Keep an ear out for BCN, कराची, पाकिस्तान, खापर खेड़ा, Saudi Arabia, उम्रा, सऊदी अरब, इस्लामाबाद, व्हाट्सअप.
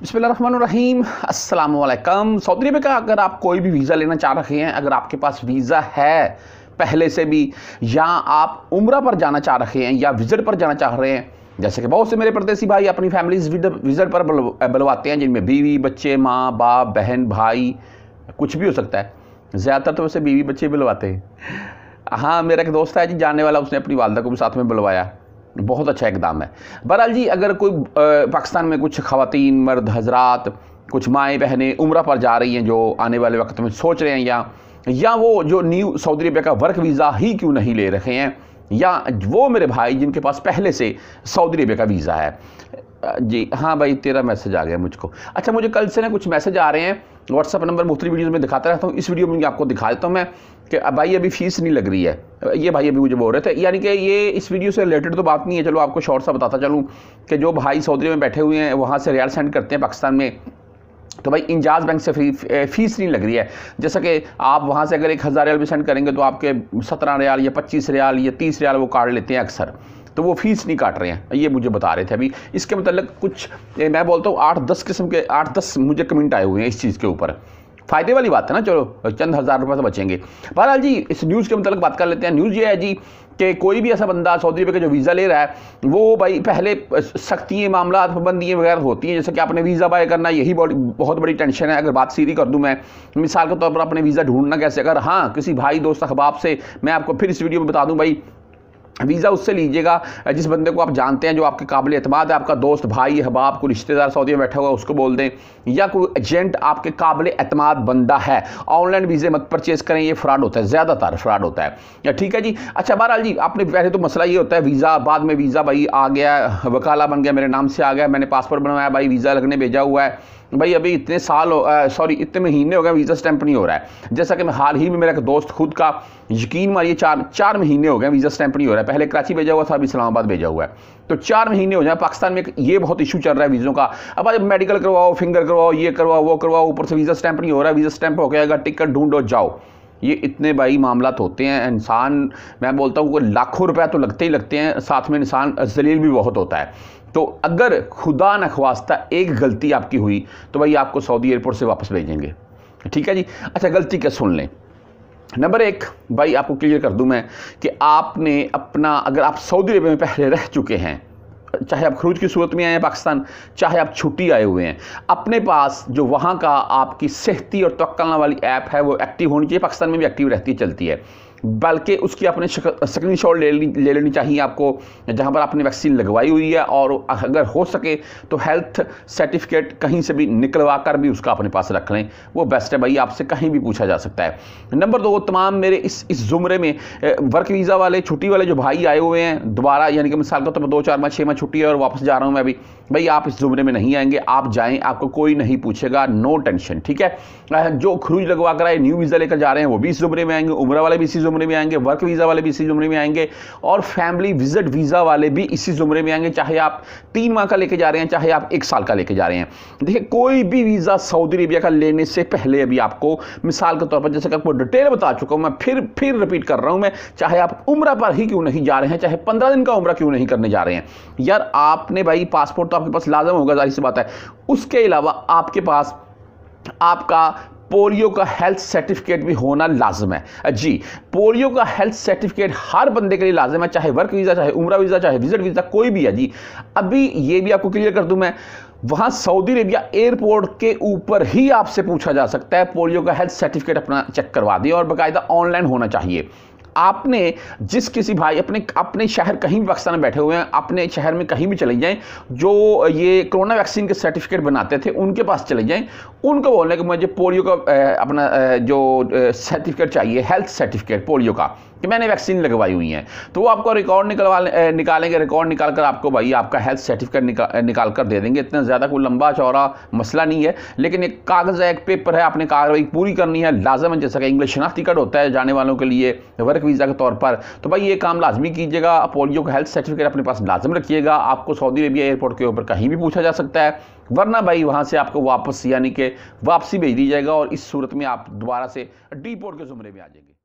बिस्मिल्लाहिर्रहमानिर्रहीम अस्सलाम वालेकुम। सऊदी अरब का अगर आप कोई भी वीज़ा लेना चाह रहे हैं, अगर आपके पास वीज़ा है पहले से भी या आप उम्रा पर जाना चाह रहे हैं या विज़िट पर जाना चाह रहे हैं, जैसे कि बहुत से मेरे परदेसी भाई अपनी फैमिलीज विज़िट पर बुलवाते हैं जिनमें बीवी बच्चे माँ बाप बहन भाई कुछ भी हो सकता है, ज़्यादातर तो वैसे बीवी बच्चे बुलवाते हैं। हाँ, मेरा एक दोस्त है जी जानने वाला, उसने अपनी वालदा को भी साथ में बुलवाया, बहुत अच्छा एकदम है। बहरहाल जी अगर कोई पाकिस्तान में कुछ ख़वातीन मर्द हजरात कुछ माएँ बहनें उम्रा पर जा रही हैं जो आने वाले वक्त में सोच रहे हैं या वो जो न्यू सऊदी अरबिया का वर्क वीज़ा ही क्यों नहीं ले रहे हैं, या वो मेरे भाई जिनके पास पहले से सऊदी अरबिया का वीज़ा है। जी हाँ भाई, तेरा मैसेज आ गया मुझको। अच्छा, मुझे कल से ना कुछ मैसेज आ रहे हैं, व्हाट्सअप नंबर मुख्तलिफ वीडियोज़ में दिखाता रहता हूँ, इस वीडियो में आपको दिखा देता हूँ मैं कि भाई अभी फ़ीस नहीं लग रही है, ये भाई अभी मुझे बोल रहे थे, यानी कि ये इस वीडियो से रिलेटेड तो बात नहीं है। चलो आपको शॉर्ट सा बताता चलूँ कि जो भाई सऊदी में बैठे हुए हैं वहाँ से रियाल सेंड करते हैं पाकिस्तान में, तो भाई इंजाज बैंक से फ़ीस नहीं लग रही है। जैसा कि आप वहाँ से अगर 1000 रियाल भी सेंड करेंगे तो आपके 17 रियाल या 25 रियाल या 30 रियाल वो काट लेते हैं अक्सर, तो वो फ़ीस नहीं काट रहे हैं, ये मुझे बता रहे थे। अभी इसके मतलब कुछ मैं बोलता हूँ 8-10 मुझे कमेंट आए हुए हैं इस चीज़ के ऊपर, फ़ायदे वाली बात है ना, चलो चंद हज़ार रुपये से बचेंगे। बहरहाल जी इस न्यूज़ के मतलब बात कर लेते हैं। न्यूज़ ये है जी कि कोई भी ऐसा बंदा सऊदी अरब का जो वीज़ा ले रहा है वो भाई पहले सख्ती मामला पाबंदियाँ वगैरह होती हैं, जैसे कि आपने वीज़ा बाय करना, यही बहुत बड़ी टेंशन है। अगर बात सीधी कर दूं मैं, मिसाल के तौर पर अपने वीज़ा ढूंढना कैसे, अगर हाँ किसी भाई दोस्त अहबाब से मैं आपको फिर इस वीडियो में बता दूँ भाई वीज़ा उससे लीजिएगा जिस बंदे को आप जानते हैं, जो आपके काबिल एतमाद है, आपका दोस्त भाई अहबाब को रिश्तेदार सऊदी में बैठा हुआ उसको बोल दें, या कोई एजेंट आपके काबिल एतमाद बंदा है। ऑनलाइन वीज़े मत परचेज़ करें, ये फ्रॉड होता है, ज़्यादातर फ्रॉड होता है। ठीक है जी। अच्छा बहरहाल जी आपने पहले तो मसला ये होता है वीज़ा, बाद में वीज़ा भाई आ गया, वकाला बन गया, मेरे नाम से आ गया, मैंने पासपोर्ट बनवाया, भाई वीज़ा लगने भेजा हुआ है, भाई अभी इतने साल इतने महीने हो गए वीज़ा स्टैंप नहीं हो रहा है। जैसा कि मैं हाल ही में मेरा एक दोस्त, खुद का यकीन मानिए 4 महीने हो गए वीज़ा स्टैंप नहीं हो रहा है। पहले कराची भेजा हुआ था, अभी इस्लामाबाद भेजा हुआ है, तो 4 महीने हो जाए। पाकिस्तान में ये बहुत इशू चल रहा है वीज़ों का, अब आज मेडिकल करवाओ, फिंगर करवाओ, ये करवाओ, वो करवाओ, ऊपर से वीज़ा स्टैंप नहीं हो रहा है, वीज़ा स्टैंप हो गया टिकट ढूंढो जाओ। ये इतने भाई मामला होते हैं, इंसान मैं बोलता हूँ लाखों रुपये तो लगते ही लगते हैं, साथ में इंसान जलील भी बहुत होता है। तो अगर खुदा न ख्वास्ता एक गलती आपकी हुई तो भाई आपको सऊदी एयरपोर्ट से वापस भेजेंगे। ठीक है जी। अच्छा गलती क्या, सुन लें। नंबर 1 भाई आपको क्लियर कर दूं मैं कि आपने अपना, अगर आप सऊदी अरब में पहले रह चुके हैं, चाहे आप खरूज की सूरत में आए हैं पाकिस्तान, चाहे आप छुट्टी आए हुए हैं, अपने पास जो वहाँ का आपकी सेहती और तवक्कलना वाली ऐप है वो एक्टिव होनी चाहिए। पाकिस्तान में भी एक्टिव रहती चलती है, बल्कि उसकी अपने स्क्रीन शॉट ले लेनी चाहिए आपको, जहाँ पर आपने वैक्सीन लगवाई हुई है, और अगर हो सके तो हेल्थ सर्टिफिकेट कहीं से भी निकलवा कर भी उसका अपने पास रख लें, वो बेस्ट है भाई, आपसे कहीं भी पूछा जा सकता है। नंबर 2 तमाम मेरे इस ज़ुमरे में वर्क वीज़ा वाले छुट्टी वाले जो भाई आए हुए हैं दोबारा, यानी कि मिसाल के तौर पर 2-4 माह 6 माह छुट्टी है और वापस जा रहा हूँ मैं, अभी भाई आप इस ज़ुमरे में नहीं आएंगे, आप जाएँ, आपको कोई नहीं पूछेगा, नो टेंशन। ठीक है। जो खरूज लगवा कर आए न्यू वीज़ा लेकर जा रहे हैं वो भी इस ज़ुमरे में आएंगे, उम्र वाले भी इसी जुमरे में आएंगे, वर्क वीज़ा वाले भी इसी जुमरे में आएंगे, और फैमिली विजिट वीज़ा वाले भी इसी जुमरे में आएंगे, चाहे आप 3 माह का लेके जा रहे हैं, चाहे आप 1 साल का लेके जा रहे हैं। देखिए कोई भी वीज़ा सऊदी अरबिया का लेने से पहले अभी आपको मिसाल के तौर पर, जैसे कि आपको डिटेल बता चुका हूँ मैं, फिर रिपीट कर रहा हूँ मैं, चाहे आप उम्रा पर ही क्यों नहीं जा रहे हैं, चाहे 15 दिन का उम्रा क्यों नहीं करने जा रहे हैं यार, आपने भाई पासपोर्ट तो आपके पास लाजम होगा, जाहिर सी बात है। उसके अलावा आपके पास आपका पोलियो का हेल्थ सर्टिफिकेट भी होना लाजम है जी। पोलियो का हेल्थ सर्टिफिकेट हर बंदे के लिए लाजम है, चाहे वर्क वीज़ा, चाहे उम्रा वीज़ा, चाहे विजिट वीज़ा, कोई भी है जी। अभी ये भी आपको क्लियर कर दूं मैं, वहाँ सऊदी अरबिया एयरपोर्ट के ऊपर ही आपसे पूछा जा सकता है पोलियो का हेल्थ सर्टिफिकेट अपना चेक करवा दिए, और बाकायदा ऑनलाइन होना चाहिए। आपने जिस किसी भाई अपने शहर कहीं भी पाकिस्तान में बैठे हुए हैं, अपने शहर में कहीं भी चले जाएं, जो ये कोरोना वैक्सीन के सर्टिफिकेट बनाते थे उनके पास चले जाएं, उनको बोलना कि मुझे पोलियो का अपना जो सर्टिफिकेट चाहिए, हेल्थ सर्टिफिकेट पोलियो का, कि मैंने वैक्सीन लगवाई हुई है, तो वो आपको रिकॉर्ड निकालेंगे, रिकॉर्ड निकाल कर आपको भाई आपका हेल्थ सर्टिफिकेट निकाल कर दे देंगे। इतना ज़्यादा कोई लंबा चौड़ा मसला नहीं है, लेकिन एक कागज़ है, एक पेपर है, आपने कार्रवाई पूरी करनी है, लाजम है। जैसा कि इंग्लिश शनाख्ती कार्ड होता है जाने वालों के लिए वर्क वीज़ा के तौर पर, तो भाई ये काम लाजमी कीजिएगा, पोलियो का हेल्थ सर्टिफिकेट अपने पास लाजम रखिएगा। आपको सऊदी अरबिया एयरपोर्ट के ऊपर कहीं भी पूछा जा सकता है, वरना भाई वहाँ से आपको वापस यानी कि वापसी भेज दी जाएगा, और इस सूरत में आप दोबारा से डिपोर्ट के ज़ुमरे में आ जाएंगे।